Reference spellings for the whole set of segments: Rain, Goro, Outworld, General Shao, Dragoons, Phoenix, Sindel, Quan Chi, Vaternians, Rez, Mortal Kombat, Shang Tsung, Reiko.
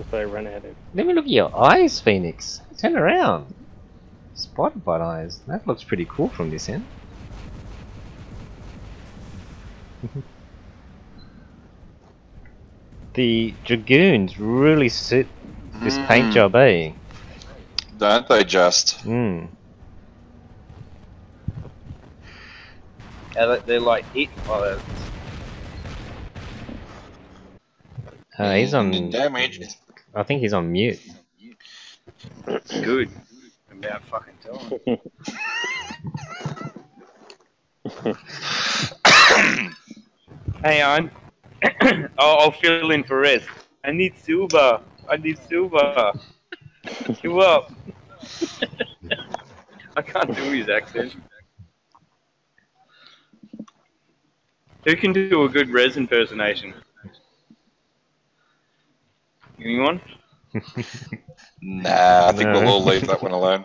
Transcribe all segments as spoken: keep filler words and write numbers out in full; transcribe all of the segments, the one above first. if they run out of. Let me look at your eyes, Phoenix. Turn around. Spotted bite eyes. That looks pretty cool from this end. The Dragoons really suit this mm. paint job, eh? Don't they just? Mm. They're like it by the... Uh, he's on damage. I think he's on mute. That's good. About fucking time. Hey, on. I'll, I'll fill in for Rez. I need silver. I need silver. You up? I can't do his accent. Who can do a good Rez impersonation? Anyone? Nah, I think no. We'll all leave that one alone.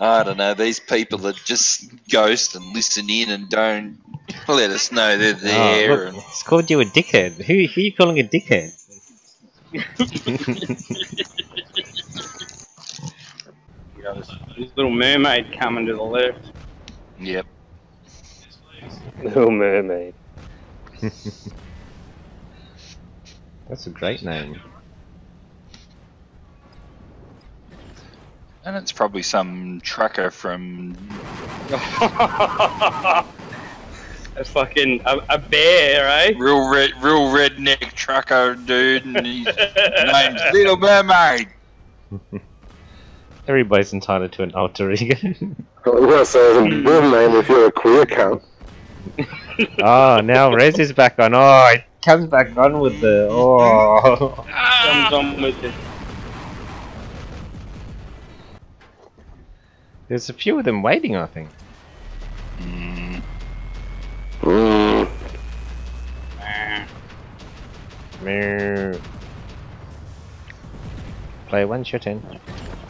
I don't know, these people that just ghost and listen in and don't let us know they're there. Oh, look, and... It's called you a dickhead. Who, who are you calling a dickhead? You know, this, this little mermaid coming to the left. Yep. Little mermaid. That's a great name. And it's probably some trucker from... a fucking... a, a bear, eh? Real, red, real redneck trucker dude, and his name's Little Mermaid! Everybody's entitled to an alter ego. Well, yeah, so it's a real name if you're a queer cunt. Oh, now Rez is back on. Oh, it comes back on with the... Oh... comes on with it. There's a few of them waiting, I think. Mm. Mm. Mm. Play one shot in.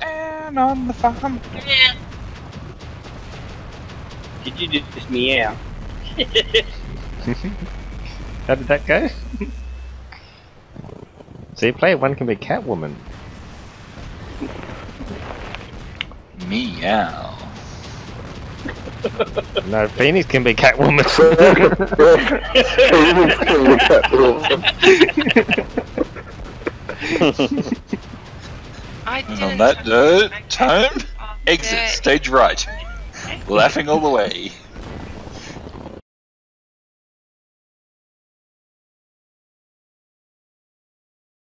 And on the farm. Yeah. Did you just meow? How did that go? See, player one can be Catwoman. Meow. No, Phoenix can be Catwoman. And on that uh, tone, exit stage right. Laughing all the way.